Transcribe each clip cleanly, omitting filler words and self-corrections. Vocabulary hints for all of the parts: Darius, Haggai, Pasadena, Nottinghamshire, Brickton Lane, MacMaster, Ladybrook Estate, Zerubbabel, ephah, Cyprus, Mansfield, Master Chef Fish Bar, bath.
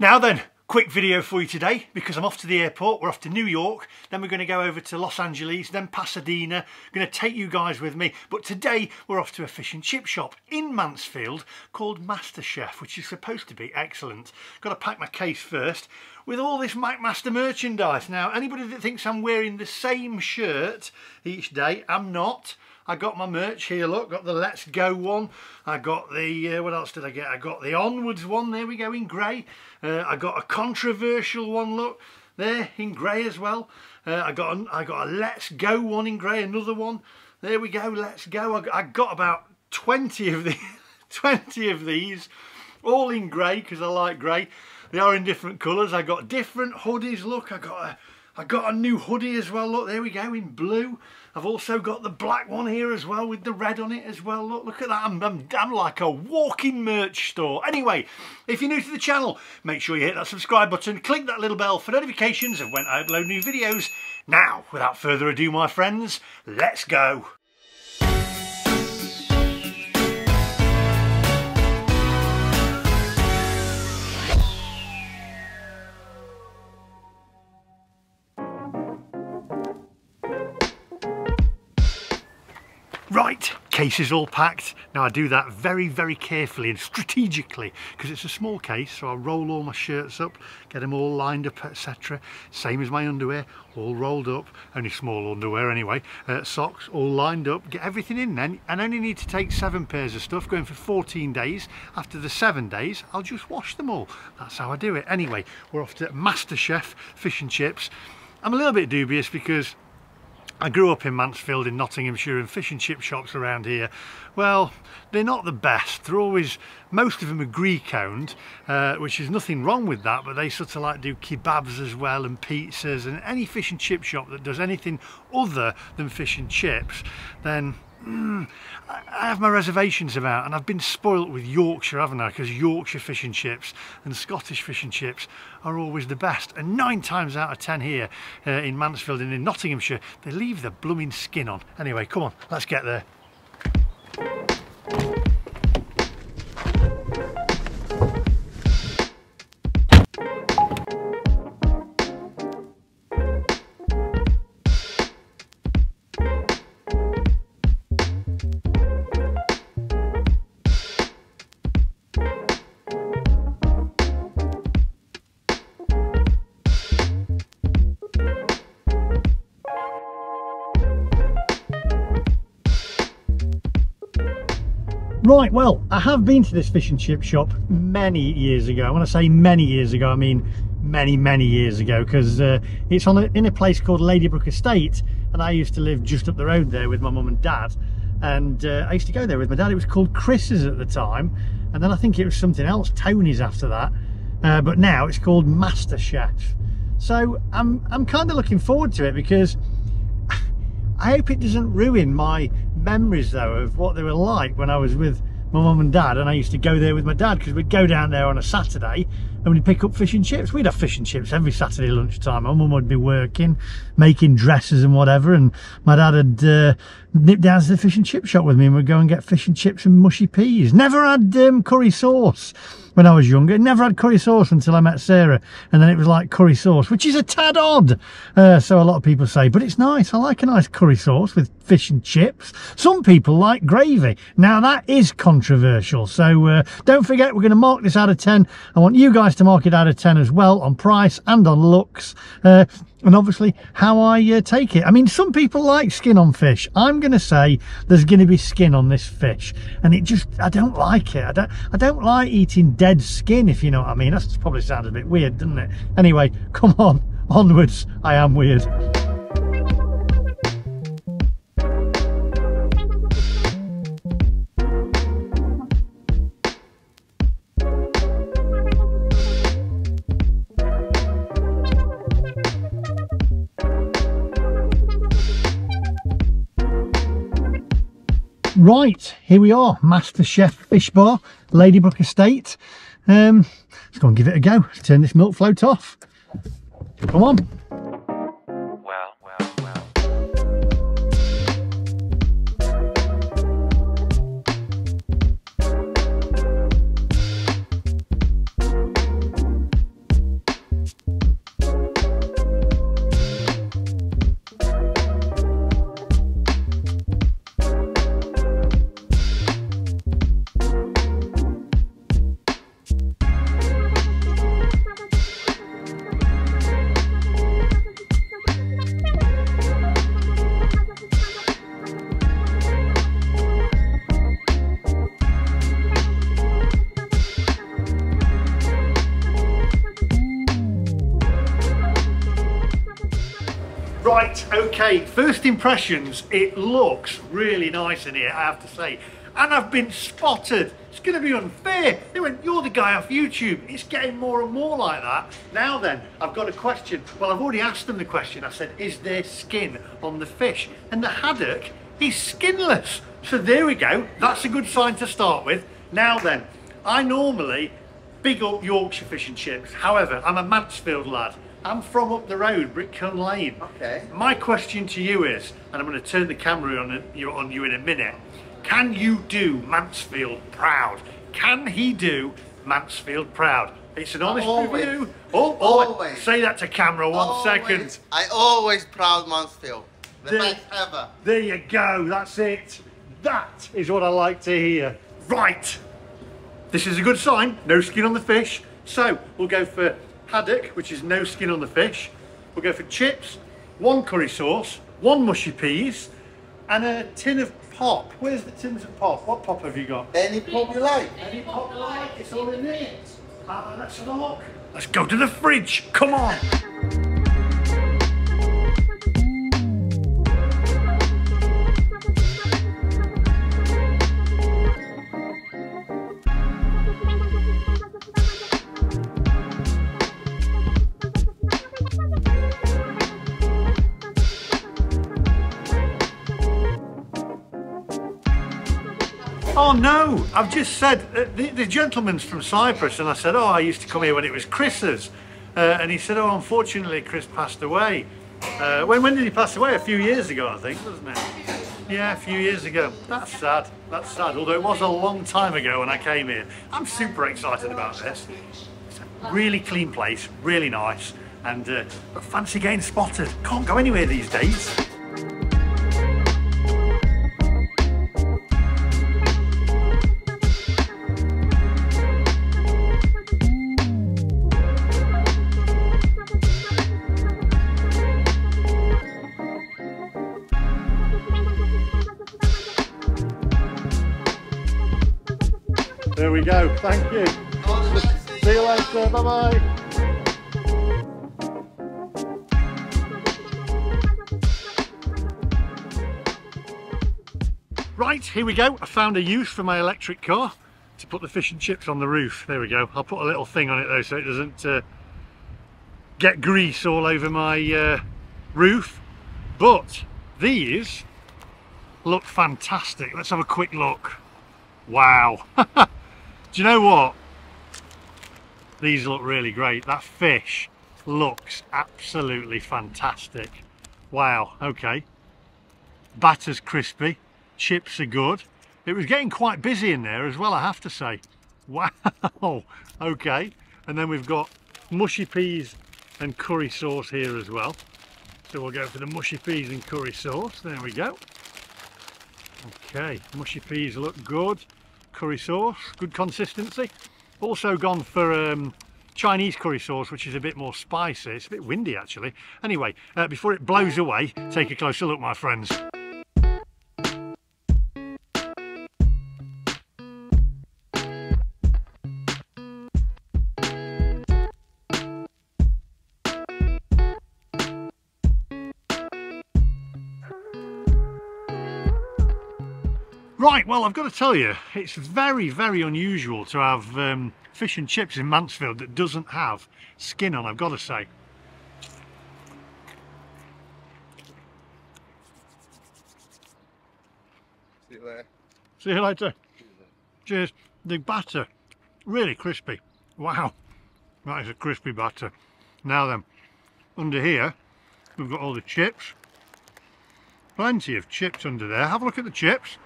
Now then, quick video for you today because I'm off to the airport. We're off to New York, then we're going to go over to Los Angeles, then Pasadena. I'm going to take you guys with me, but today we're off to a fish and chip shop in Mansfield called Master Chef, which is supposed to be excellent. Got to pack my case first with all this MacMaster merchandise. Now, anybody that thinks I'm wearing the same shirt each day, I'm not. I got my merch here, look, got the Let's Go one, I got the, what else did I get? I got the Onwards one, there we go, in grey. I got a controversial one, look, there, in grey as well. I got a Let's Go one in grey, another one, there we go, Let's Go. I got about 20 of these, all in grey, because I like grey. They are in different colours. I got different hoodies, look, I got a new hoodie as well, look, there we go, in blue. I've also got the black one here as well with the red on it as well, look at that, I'm like a walking merch store. Anyway, if you're new to the channel, make sure you hit that subscribe button, click that little bell for notifications of when I upload new videos. Now, without further ado my friends, let's go. Right, case is all packed. Now I do that very, very carefully and strategically because it's a small case, so I roll all my shirts up, get them all lined up, etc. Same as my underwear, all rolled up, only small underwear anyway. Socks all lined up, get everything in then, and only need to take 7 pairs of stuff, going for 14 days. After the 7 days, I'll just wash them all. That's how I do it. Anyway, we're off to Master Chef Fish and Chips. I'm a little bit dubious because I grew up in Mansfield in Nottinghamshire, and fish and chip shops around here, well, they're not the best. They're always, most of them are Greek owned, which is nothing wrong with that, but they sort of like do kebabs as well and pizzas, and any fish and chip shop that does anything other than fish and chips, then I have my reservations about. And I've been spoilt with Yorkshire, haven't I, because Yorkshire fish and chips and Scottish fish and chips are always the best, and 9 times out of 10 here in Mansfield and in Nottinghamshire they leave the blooming skin on. Anyway, come on, let's get there. Right, well, I have been to this fish and chip shop many years ago. When I say many years ago, I mean many, many years ago, because it's in a place called Ladybrook Estate, and I used to live just up the road there with my mum and dad, and I used to go there with my dad. It was called Chris's at the time, and then I think it was something else, Tony's after that, but now it's called Master Chef. So I'm kind of looking forward to it, because I hope it doesn't ruin my memories though of what they were like when I was with my mum and dad, and I used to go there with my dad, because we'd go down there on a Saturday and we'd pick up fish and chips. We'd have fish and chips every Saturday lunchtime. My mum would be working, making dresses and whatever, and my dad had nipped down to the fish and chip shop with me, and we'd go and get fish and chips and mushy peas. Never had curry sauce when I was younger. Never had curry sauce until I met Sarah, and then it was like curry sauce, which is a tad odd, so a lot of people say, but it's nice. I like a nice curry sauce with fish and chips. Some people like gravy. Now that is controversial, so don't forget, we're going to mark this out of 10. I want you guys to mark it out of 10 as well, on price and on looks, and obviously how I take it. I mean, some people like skin on fish. I'm going to say there's going to be skin on this fish, and it just, I don't like it. I don't like eating dead skin, if you know what I mean. That's probably sounds a bit weird, doesn't it? Anyway, come on, onwards. I am weird. Right, here we are, Master Chef Fish Bar, Ladybrook Estate. Let's go and give it a go. Let's turn this milk float off. Come on. Right, okay, first impressions, it looks really nice in here, I have to say. And I've been spotted. It's going to be unfair. They went, you're the guy off YouTube. It's getting more and more like that. Now then, I've got a question. Well, I've already asked them the question. I said, is there skin on the fish? And the haddock is skinless. So there we go. That's a good sign to start with. Now then, I normally big up Yorkshire fish and chips. However, I'm a Mansfield lad. I'm from up the road, Brickton Lane. Okay. My question to you is, and I'm going to turn the camera on you in a minute. Can you do Mansfield proud? Can he do Mansfield proud? It's an honest review. Oh, always. Say that to camera one second. I always proud Mansfield. The best ever. There you go. That's it. That is what I like to hear. Right. This is a good sign. No skin on the fish. So we'll go for haddock, which is no skin on the fish. We'll go for chips, one curry sauce, one mushy peas, and a tin of pop. Where's the tins of pop? What pop have you got? Any pop you like. Any pop you like. It's all in it. Let's have a look. Let's go to the fridge. Come on. Oh no, I've just said, the gentleman's from Cyprus, and I said, oh, I used to come here when it was Chris's. And he said, oh, unfortunately, Chris passed away. When did he pass away? A few years ago, I think, wasn't it? Yeah, a few years ago. That's sad, that's sad. Although it was a long time ago when I came here. I'm super excited about this. It's a really clean place, really nice, and fancy getting spotted. Can't go anywhere these days. There we go, thank you. See you later, bye bye. Right, here we go. I found a use for my electric car to put the fish and chips on the roof. There we go. I'll put a little thing on it though so it doesn't get grease all over my roof. But these look fantastic. Let's have a quick look. Wow. Do you know what? These look really great. That fish looks absolutely fantastic. Wow, okay. Batter's crispy, chips are good. It was getting quite busy in there as well, I have to say. Wow, okay. And then we've got mushy peas and curry sauce here as well. So we'll go for the mushy peas and curry sauce. There we go. Okay, mushy peas look good. Curry sauce, good consistency. Also gone for Chinese curry sauce, which is a bit more spicy. It's a bit windy actually. Anyway, before it blows away, take a closer look, my friends. Right, well, I've got to tell you, it's very, very unusual to have fish and chips in Mansfield that doesn't have skin on, I've got to say. See you later. See you later. Cheers. The batter, really crispy. Wow, that is a crispy batter. Now then, under here, we've got all the chips. Plenty of chips under there. Have a look at the chips.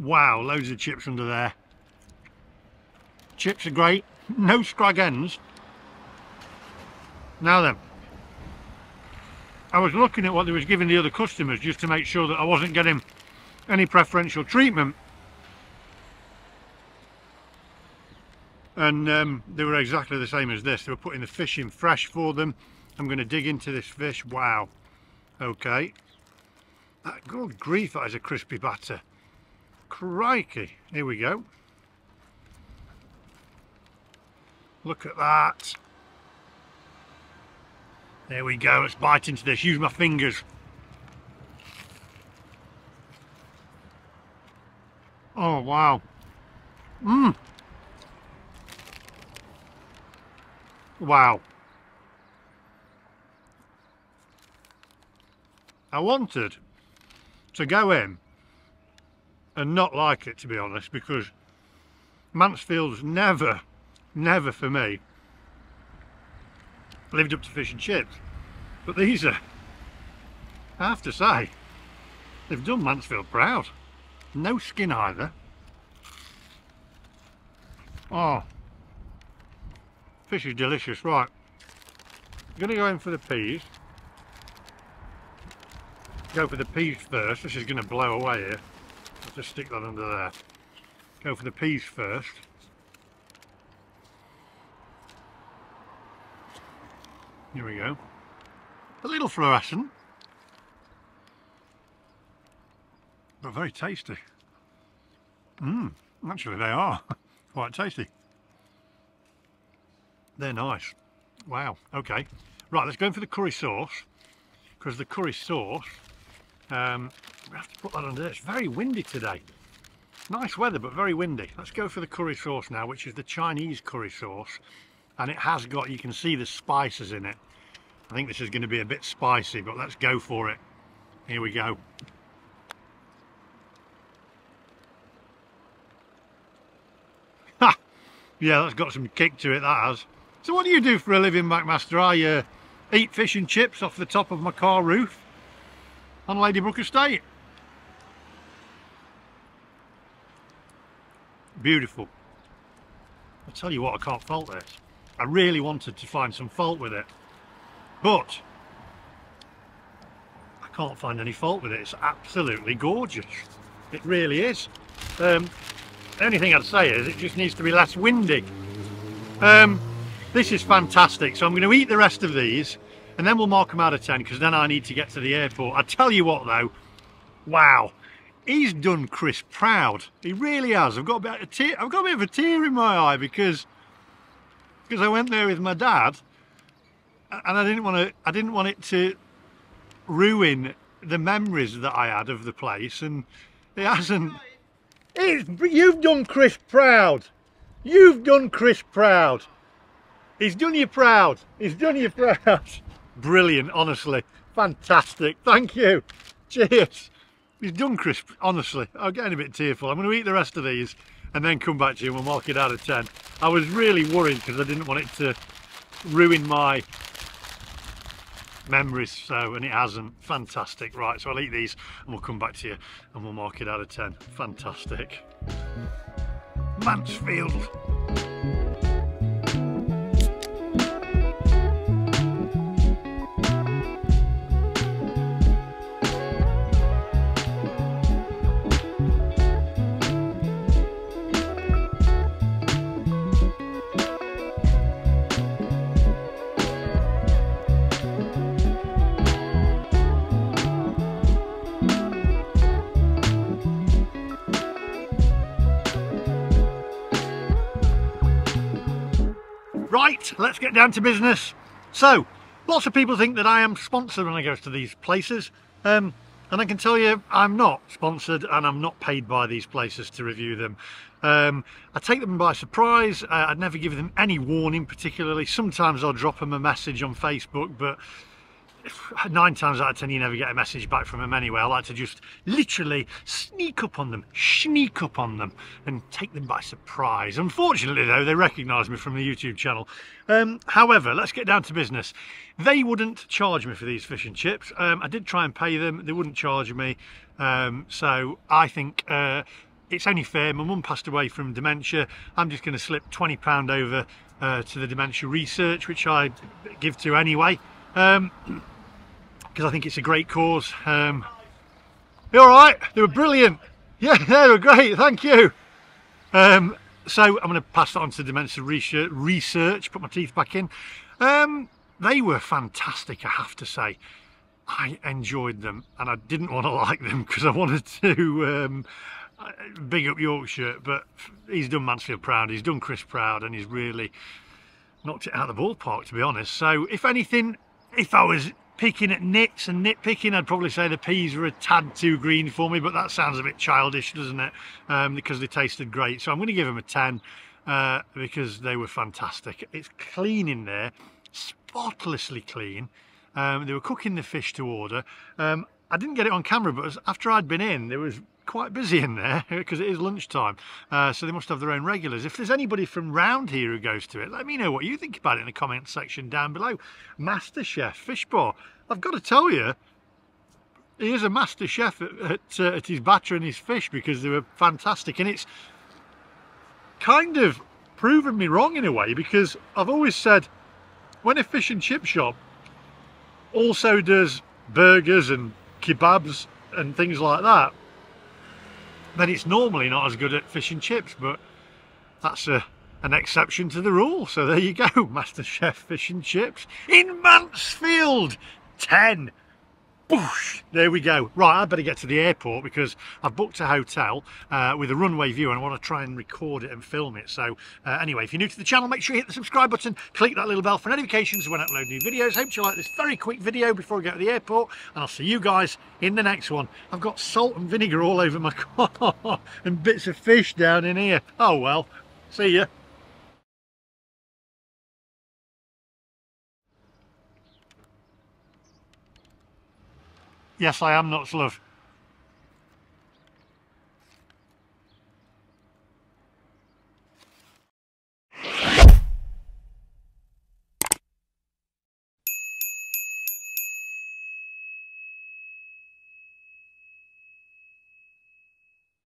Wow, loads of chips under there. Chips are great, no scrag ends. Now then, I was looking at what they was giving the other customers just to make sure that I wasn't getting any preferential treatment. And they were exactly the same as this. They were putting the fish in fresh for them. I'm going to dig into this fish. Wow. Okay. Good grief, that is a crispy batter. Crikey, here we go. Look at that. There we go, let's bite into this, use my fingers. Oh wow. Mmm. Wow. I wanted to go in and not like it, to be honest, because Mansfield's never for me lived up to fish and chips. But these are, I have to say, they've done Mansfield proud. No skin either. Oh, fish is delicious. Right, I'm gonna go in for the peas. Go for the peas first. This is gonna blow away here. I'll just stick that under there. Go for the peas first. Here we go. A little fluorescent, but very tasty. Mmm, actually they are quite tasty. They're nice. Wow, okay. Right, let's go in for the curry sauce, because the curry sauce, we have to put that under there. It's very windy today. Nice weather, but very windy. Let's go for the curry sauce now, which is the Chinese curry sauce. And it has got, you can see the spices in it. I think this is going to be a bit spicy, but let's go for it. Here we go. Ha! Yeah, that's got some kick to it, that has. So what do you do for a living, MacMaster? I eat fish and chips off the top of my car roof on Ladybrook Estate. Beautiful. I'll tell you what, I can't fault this. I really wanted to find some fault with it, but I can't find any fault with it. It's absolutely gorgeous. It really is. The only thing I'd say is it just needs to be less windy. This is fantastic. So I'm going to eat the rest of these and then we'll mark them out of 10, because then I need to get to the airport. I tell you what though, wow. He's done Chris proud. He really has. I've got a bit of a tear in my eye, because I went there with my dad, and I didn't want it to ruin the memories that I had of the place, and it hasn't. You've done Chris proud. You've done Chris proud. He's done you proud. He's done you proud. Brilliant, honestly, fantastic. Thank you. Cheers. He's done Chris, honestly. I'm getting a bit tearful. I'm going to eat the rest of these and then come back to you and we'll mark it out of 10. I was really worried because I didn't want it to ruin my memories, so, and it hasn't. Fantastic. Right, so I'll eat these and we'll come back to you and we'll mark it out of 10. Fantastic. Mansfield. Right, let's get down to business. So, lots of people think that I am sponsored when I go to these places, and I can tell you I'm not sponsored and I'm not paid by these places to review them. I take them by surprise. I never give them any warning particularly. Sometimes I'll drop them a message on Facebook, but 9 times out of 10 you never get a message back from them anyway. I like to just literally sneak up on them and take them by surprise. Unfortunately though, they recognise me from the YouTube channel. However, let's get down to business. They wouldn't charge me for these fish and chips. I did try and pay them, they wouldn't charge me. So I think it's only fair. My mum passed away from dementia. I'm just going to slip £20 over to the dementia research, which I give to anyway. Because I think it's a great cause. You're alright, they were brilliant. Yeah, they were great, thank you. So I'm going to pass that on to dementia research, put my teeth back in. They were fantastic, I have to say. I enjoyed them and I didn't want to like them because I wanted to big up Yorkshire, but he's done Mansfield proud, he's done Chris proud, and he's really knocked it out of the ballpark, to be honest. So if anything, if I was picking at nits and nitpicking, I'd probably say the peas were a tad too green for me, but that sounds a bit childish, doesn't it? Because they tasted great. So I'm going to give them a 10 because they were fantastic. It's clean in there, spotlessly clean. They were cooking the fish to order. I didn't get it on camera, but after I'd been in, there was quite busy in there because it is lunchtime, so they must have their own regulars. If there's anybody from round here who goes to it, let me know what you think about it in the comment section down below. Master Chef Fish Bar. I've got to tell you, he is a master chef at his batter and his fish, because they were fantastic. And it's kind of proven me wrong in a way, because I've always said when a fish and chip shop also does burgers and kebabs and things like that, then it's normally not as good at fish and chips, but that's an exception to the rule. So there you go, Master Chef Fish and Chips in Mansfield, 10. Boosh, there we go. Right, I better get to the airport because I've booked a hotel with a runway view, and I want to try and record it and film it. So anyway, if you're new to the channel, make sure you hit the subscribe button, click that little bell for notifications when I upload new videos. Hope you like this very quick video before I go to the airport, and I'll see you guys in the next one. I've got salt and vinegar all over my car and bits of fish down in here. Oh well, see ya. Yes, I am nuts, love.